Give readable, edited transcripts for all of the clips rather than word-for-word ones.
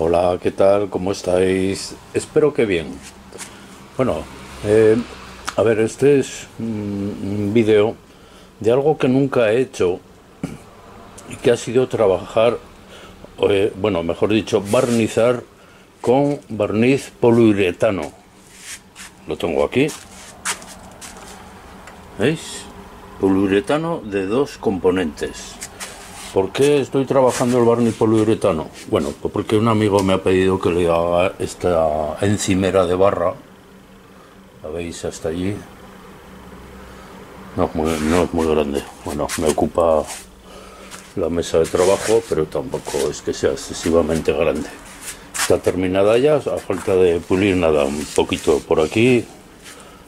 Hola, ¿qué tal? ¿Cómo estáis? Espero que bien. Bueno, a ver, este es un vídeo de algo que nunca he hecho y que ha sido trabajar, bueno, mejor dicho, barnizar con barniz poliuretano. Lo tengo aquí. ¿Veis? Poliuretano de dos componentes. ¿Por qué estoy trabajando el barniz poliuretano? Bueno, pues porque un amigo me ha pedido que le haga esta encimera de barra. ¿La veis hasta allí? No es muy grande. Bueno, me ocupa la mesa de trabajo, pero tampoco es que sea excesivamente grande. Está terminada ya, a falta de pulir nada, un poquito por aquí.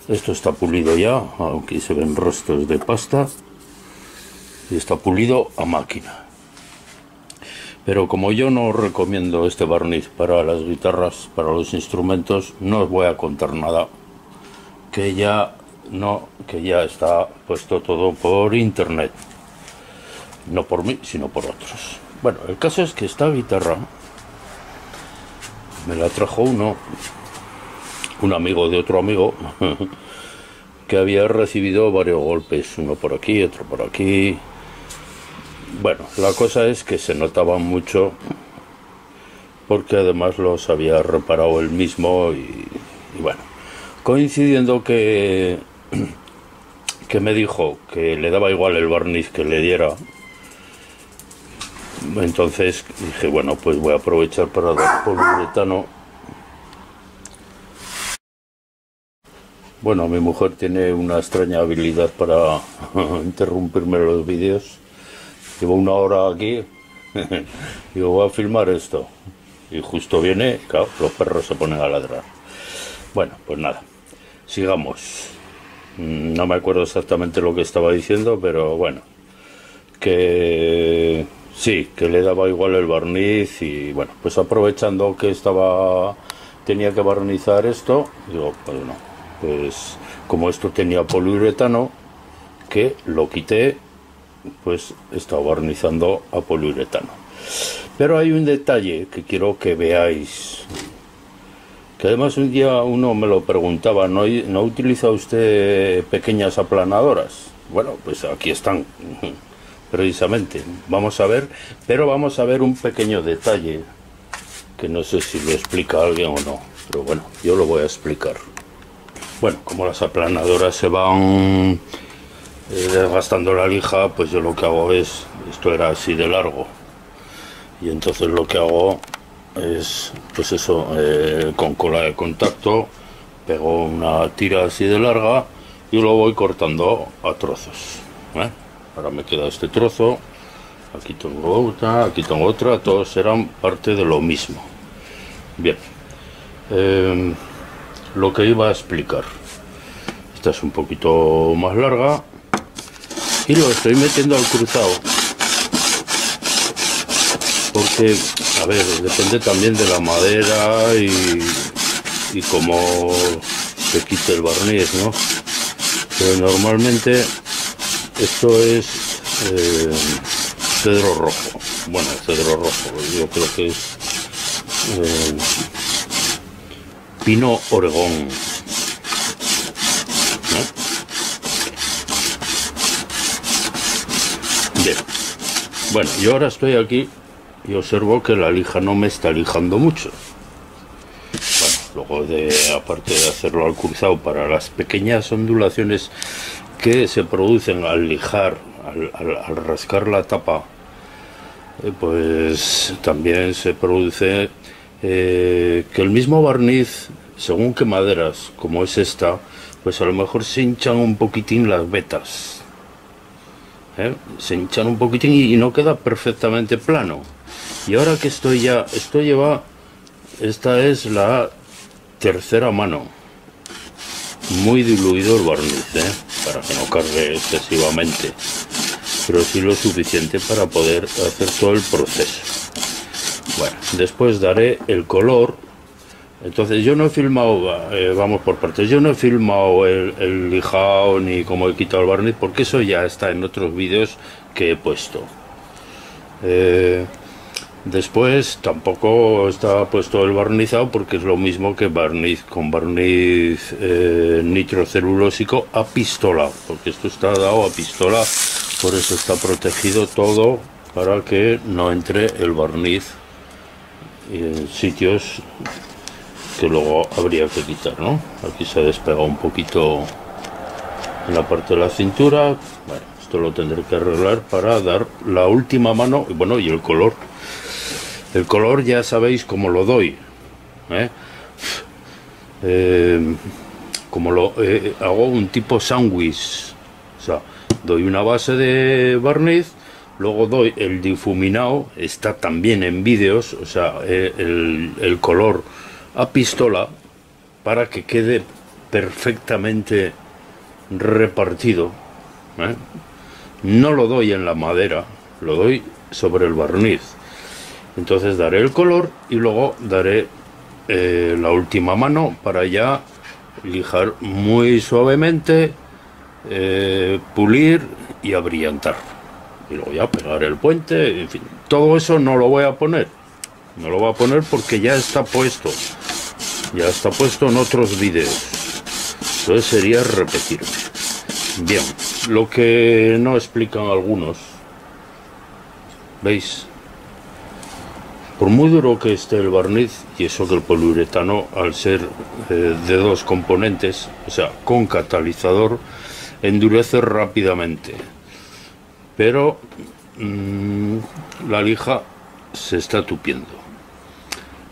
Esto está pulido ya, aunque se ven restos de pasta. Y está pulido a máquina. Pero como yo no recomiendo este barniz para las guitarras, para los instrumentos, no os voy a contar nada, que ya está puesto todo por internet, no por mí, sino por otros. Bueno, el caso es que esta guitarra me la trajo un amigo de otro amigo que había recibido varios golpes, uno por aquí, otro por aquí. Bueno, la cosa es que se notaban mucho, porque además los había reparado él mismo y bueno, coincidiendo que me dijo que le daba igual el barniz que le diera. Entonces dije, bueno, pues voy a aprovechar para dar poliuretano. Bueno, mi mujer tiene una extraña habilidad para interrumpirme los vídeos. Llevo una hora aquí y voy a filmar esto. Y justo viene, claro, los perros se ponen a ladrar. Bueno, pues nada, sigamos. No me acuerdo exactamente lo que estaba diciendo, pero bueno, que sí, que le daba igual el barniz y bueno, pues aprovechando que tenía que barnizar esto, digo, pues no, pues como esto tenía poliuretano, que lo quité, pues estaba barnizando a poliuretano. Pero hay un detalle que quiero que veáis, que además un día uno me lo preguntaba: ¿no utiliza usted pequeñas aplanadoras? Bueno, pues aquí están, precisamente. Vamos a ver, pero vamos a ver un pequeño detalle que no sé si lo explica alguien o no, pero bueno, yo lo voy a explicar. Bueno, como las aplanadoras se van desgastando la lija, pues yo lo que hago es, esto era así de largo, y entonces lo que hago es, pues eso, con cola de contacto pego una tira así de larga y lo voy cortando a trozos, ¿eh? Ahora me queda este trozo, aquí tengo otra, aquí tengo otra, todos eran parte de lo mismo. Bien, lo que iba a explicar, esta es un poquito más larga y lo estoy metiendo al cruzado, porque, a ver, depende también de la madera y cómo se quite el barniz, ¿no? Pero normalmente esto es cedro rojo. Bueno, cedro rojo, yo creo que es pino Oregón, ¿no? Bien. Bueno, yo ahora estoy aquí y observo que la lija no me está lijando mucho. Bueno, luego aparte de hacerlo al cruzado, para las pequeñas ondulaciones que se producen al lijar, al rascar la tapa, pues también se produce que el mismo barniz, según qué maderas, como es esta, pues a lo mejor se hinchan un poquitín las vetas, ¿eh? Se hinchan un poquitín y no queda perfectamente plano. Y ahora que estoy ya, esto lleva, esta es la tercera mano, muy diluido el barniz, ¿eh? Para que no cargue excesivamente, pero sí lo suficiente para poder hacer todo el proceso. Bueno, después daré el color. Entonces yo no he filmado, vamos por partes, yo no he filmado el lijado ni cómo he quitado el barniz, porque eso ya está en otros vídeos que he puesto. Después tampoco está puesto el barnizado porque es lo mismo que barniz, con barniz nitrocelulósico apistolado, porque esto está dado a pistola, por eso está protegido todo para que no entre el barniz en sitios que luego habría que quitar, ¿no? Aquí se ha despegado un poquito en la parte de la cintura. Bueno, esto lo tendré que arreglar para dar la última mano. Bueno, y el color. El color ya sabéis cómo lo doy, ¿eh? Como lo hago un tipo sándwich, o sea, doy una base de barniz, luego doy el difuminado, está también en vídeos, o sea, el color a pistola para que quede perfectamente repartido, ¿eh? No lo doy en la madera, lo doy sobre el barniz. Entonces daré el color y luego daré la última mano para ya lijar muy suavemente, pulir y abrillantar. Y luego ya pegar el puente, en fin. Todo eso no lo voy a poner. No lo voy a poner porque ya está puesto. Ya está puesto en otros vídeos. Entonces sería repetir. Bien, lo que no explican algunos. ¿Veis? Por muy duro que esté el barniz, y eso que el poliuretano, al ser de dos componentes, o sea, con catalizador, endurece rápidamente. Pero la lija se está tupiendo.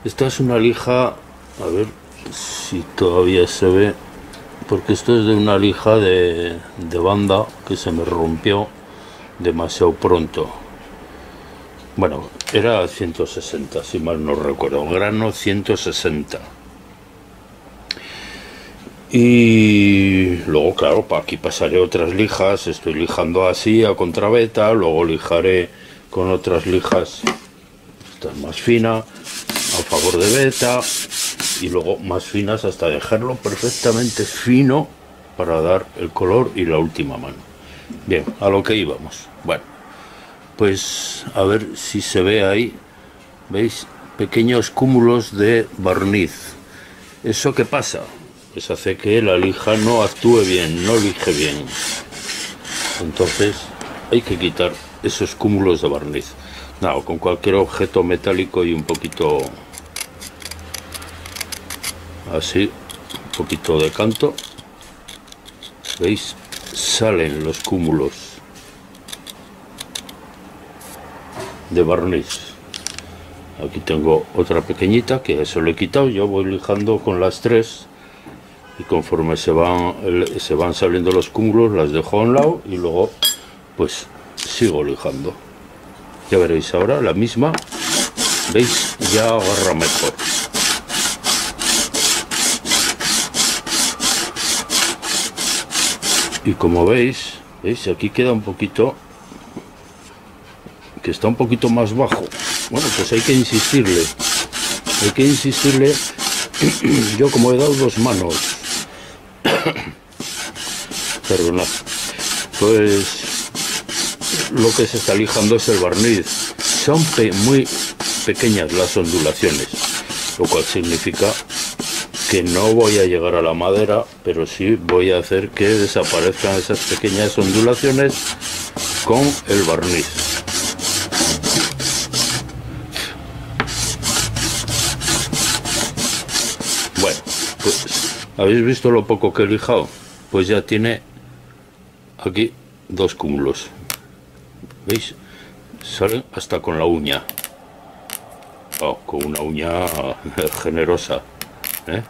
Esta es una lija, a ver si todavía se ve, porque esto es de una lija de banda que se me rompió demasiado pronto. Bueno, era 160, si mal no recuerdo, grano 160. Y luego, claro, aquí pasaré otras lijas, estoy lijando así a contraveta, luego lijaré con otras lijas, esta es más fina, a favor de beta, y luego más finas hasta dejarlo perfectamente fino para dar el color y la última mano. Bien, a lo que íbamos. Bueno. Pues a ver si se ve ahí, ¿veis? Pequeños cúmulos de barniz. ¿Eso qué pasa? Pues hace que la lija no actúe bien, no lije bien. Entonces hay que quitar esos cúmulos de barniz. Nada, con cualquier objeto metálico y un poquito así, un poquito de canto. ¿Veis? Salen los cúmulos de barniz. Aquí tengo otra pequeñita que eso lo he quitado. Yo voy lijando con las tres y conforme se van saliendo los cúmulos las dejo a un lado y luego pues sigo lijando. Ya veréis ahora la misma. ¿Veis? Ya agarra mejor. Y como veis, ¿veis? Aquí queda un poquito, está un poquito más bajo. Bueno, pues hay que insistirle, hay que insistirle. Yo como he dado dos manos, perdonad, pues lo que se está lijando es el barniz. Son muy pequeñas las ondulaciones, lo cual significa que no voy a llegar a la madera, pero sí voy a hacer que desaparezcan esas pequeñas ondulaciones con el barniz. ¿Habéis visto lo poco que he lijado? Pues ya tiene aquí dos cúmulos. ¿Veis? Salen hasta con la uña. Oh, con una uña generosa, ¿eh?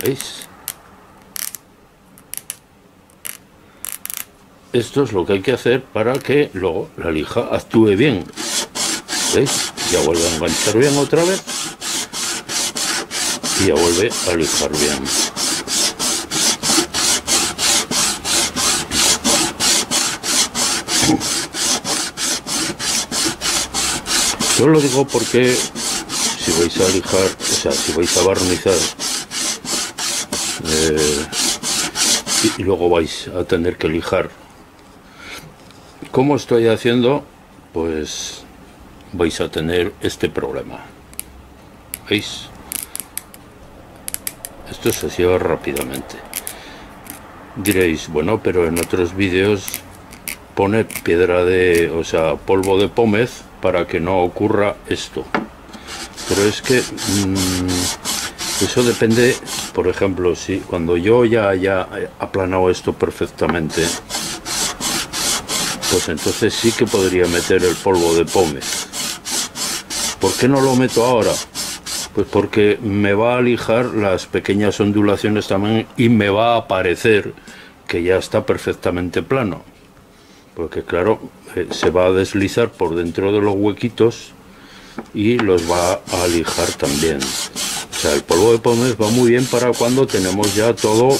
¿Veis? Esto es lo que hay que hacer para que luego la lija actúe bien. ¿Veis? Ya vuelve a enganchar bien otra vez. Y ya vuelve a lijar bien. Yo lo digo porque si vais a lijar, o sea, si vais a barnizar y luego vais a tener que lijar, ¿cómo estoy haciendo? Pues vais a tener este problema. ¿Veis? Esto se cierra rápidamente. Diréis, bueno, pero en otros vídeos pone piedra de, o sea, polvo de pómez para que no ocurra esto. Pero es que eso depende, por ejemplo, si cuando yo ya haya aplanado esto perfectamente, pues entonces sí que podría meter el polvo de pómez. ¿Por qué no lo meto ahora? Pues porque me va a lijar las pequeñas ondulaciones también y me va a parecer que ya está perfectamente plano. Porque claro, se va a deslizar por dentro de los huequitos y los va a lijar también. O sea, el polvo de pómez va muy bien para cuando tenemos ya todo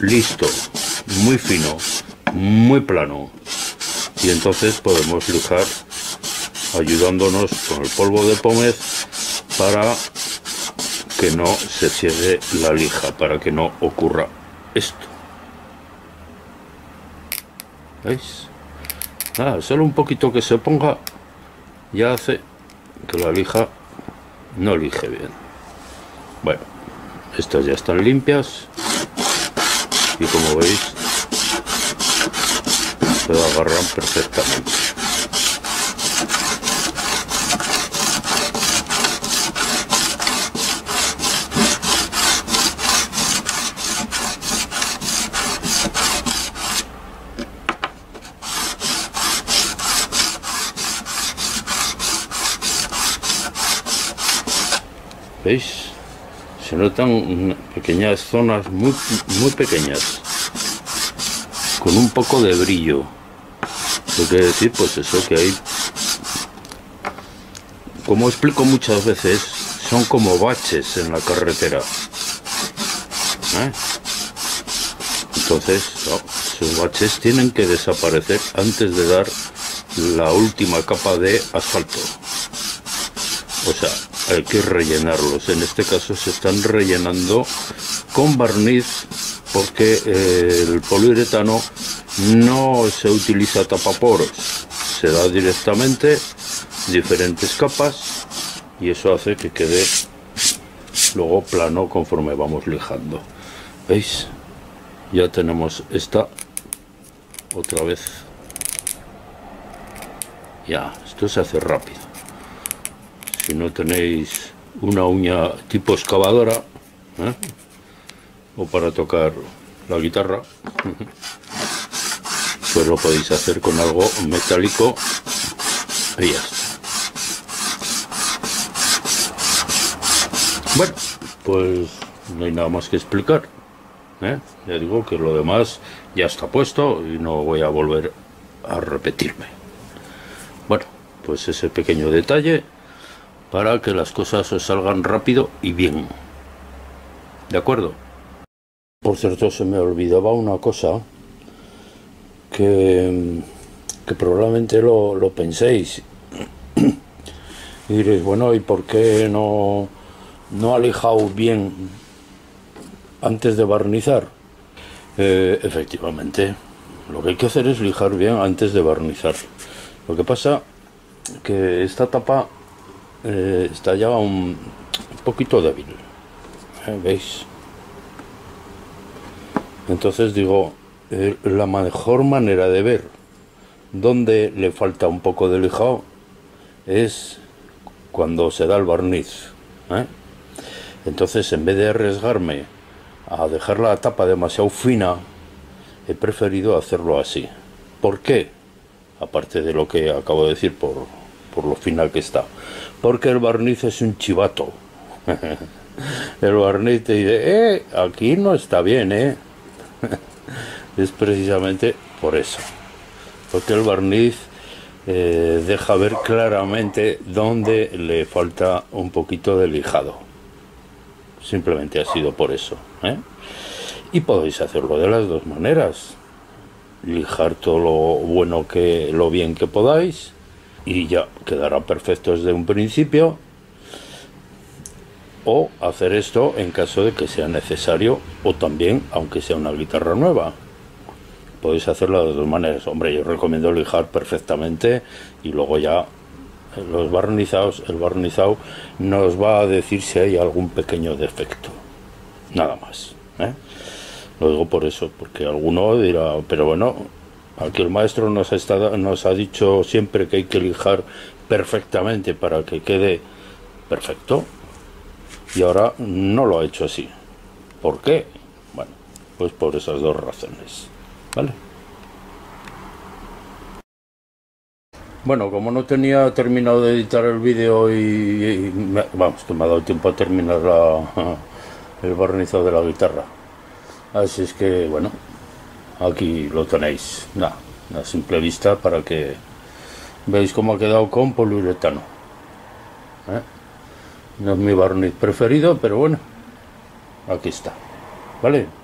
listo, muy fino, muy plano. Y entonces podemos lijar ayudándonos con el polvo de pómez para que no se cierre la lija, para que no ocurra esto. ¿Veis? Nada, solo un poquito que se ponga ya hace que la lija no lije bien. Bueno, estas ya están limpias y como veis se agarran perfectamente. ¿Veis? Se notan pequeñas zonas muy pequeñas, con un poco de brillo. Lo que decir, pues eso que hay, como explico muchas veces, son como baches en la carretera. Entonces, esos baches tienen que desaparecer antes de dar la última capa de asfalto. O sea, hay que rellenarlos. En este caso se están rellenando con barniz porque el poliuretano no se utiliza tapaporos, se da directamente diferentes capas y eso hace que quede luego plano conforme vamos lijando. ¿Veis? Ya tenemos esta otra vez. Ya, esto se hace rápido. Si no tenéis una uña tipo excavadora, o para tocar la guitarra, pues lo podéis hacer con algo metálico y ya está. Bueno, pues no hay nada más que explicar. Ya digo que lo demás ya está puesto y no voy a volver a repetirme. Bueno, pues ese pequeño detalle, para que las cosas os salgan rápido y bien. ¿De acuerdo? Por cierto, se me olvidaba una cosa que probablemente lo penséis. Y diréis, bueno, ¿y por qué no ha lijado bien antes de barnizar? Efectivamente, lo que hay que hacer es lijar bien antes de barnizar. Lo que pasa que esta tapa está ya un poquito débil, ¿veis? Entonces digo, la mejor manera de ver dónde le falta un poco de lijado es cuando se da el barniz, Entonces, en vez de arriesgarme a dejar la tapa demasiado fina, he preferido hacerlo así. ¿Por qué? Aparte de lo que acabo de decir por lo fina que está. Porque el barniz es un chivato. El barniz te dice, aquí no está bien, Es precisamente por eso. Porque el barniz deja ver claramente dónde le falta un poquito de lijado. Simplemente ha sido por eso, Y podéis hacerlo de las dos maneras. Lijar todo lo bien que podáis. Y ya quedará perfecto desde un principio, o hacer esto en caso de que sea necesario, o también aunque sea una guitarra nueva. Podéis hacerlo de dos maneras. Hombre, yo recomiendo lijar perfectamente y luego ya los barnizados, el barnizado nos va a decir si hay algún pequeño defecto, nada más, ¿eh? Lo digo por eso, porque alguno dirá, pero bueno, aquí el maestro nos ha dicho siempre que hay que lijar perfectamente para que quede perfecto, y ahora no lo ha hecho así. ¿Por qué? Bueno, pues por esas dos razones, ¿vale? Bueno, como no tenía terminado de editar el vídeo que me ha dado tiempo a terminar el barnizado de la guitarra. Así es que, bueno, aquí lo tenéis. Nada, a simple vista para que veáis cómo ha quedado con poliuretano. ¿Eh? No es mi barniz preferido, pero bueno, aquí está. ¿Vale?